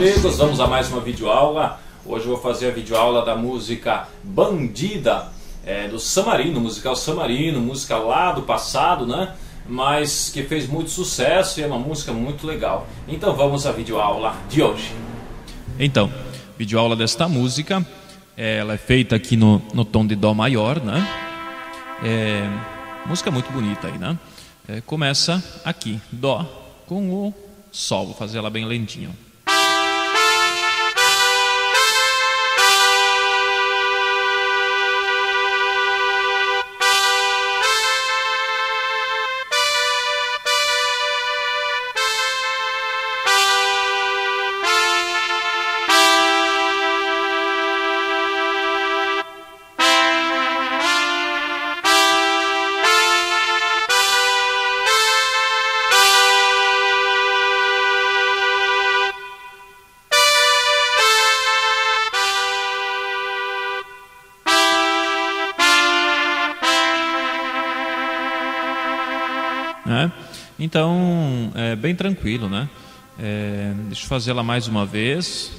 Amigos, vamos a mais uma videoaula. Hoje eu vou fazer a videoaula da música bandida do San Marino, musical San Marino, música lá do passado, né? Mas que fez muito sucesso e é uma música muito legal. Então vamos à videoaula de hoje. Então, videoaula desta música, ela é feita aqui no tom de dó maior, né? Música muito bonita aí, né? Começa aqui, dó com o sol, vou fazer ela bem lentinho. Então, é bem tranquilo, né? Deixa eu fazer ela mais uma vez.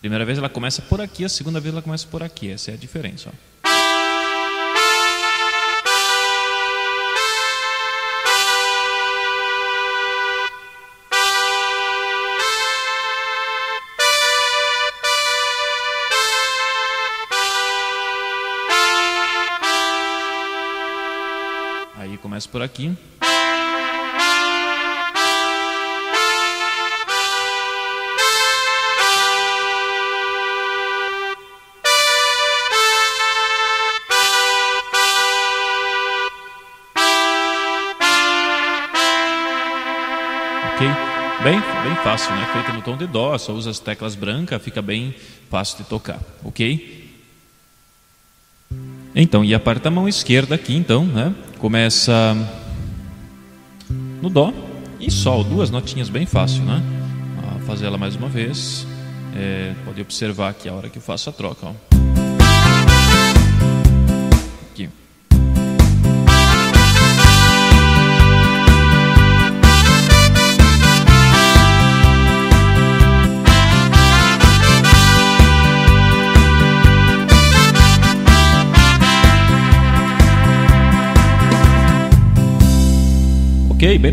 Primeira vez ela começa por aqui, a segunda vez ela começa por aqui. Essa é a diferença, ó. Aí começa por aqui. Bem fácil, né? Feita no tom de dó, só usa as teclas brancas, fica bem fácil de tocar, ok? Então, e aparta a mão esquerda aqui, então, né? Começa no dó e sol, duas notinhas bem fácil, né? Vou fazer ela mais uma vez. Pode observar aqui a hora que eu faço a troca, ó. Aqui. Ok, bem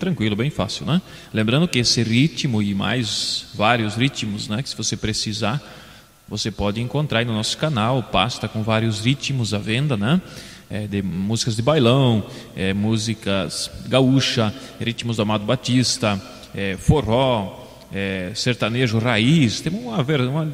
tranquilo, bem fácil, né? Lembrando que esse ritmo e mais vários ritmos, né? Que se você precisar, você pode encontrar aí no nosso canal, pasta com vários ritmos à venda, né? De músicas de bailão, músicas gaúcha, ritmos do Amado Batista, forró, sertanejo raiz, tem uma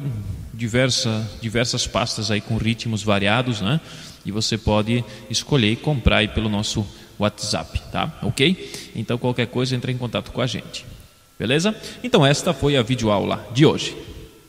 diversas pastas aí com ritmos variados, né? E você pode escolher e comprar aí pelo nosso WhatsApp, tá? Ok? Então qualquer coisa, entre em contato com a gente. Beleza? Então esta foi a videoaula de hoje.